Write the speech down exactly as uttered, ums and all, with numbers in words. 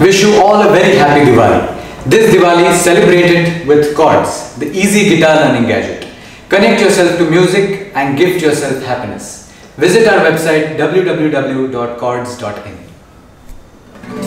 Wish you all a very happy Diwali. This Diwali, celebrate it with Chordz, the easy guitar learning gadget. Connect yourself to music and gift yourself happiness. Visit our website w w w dot chordz dot in.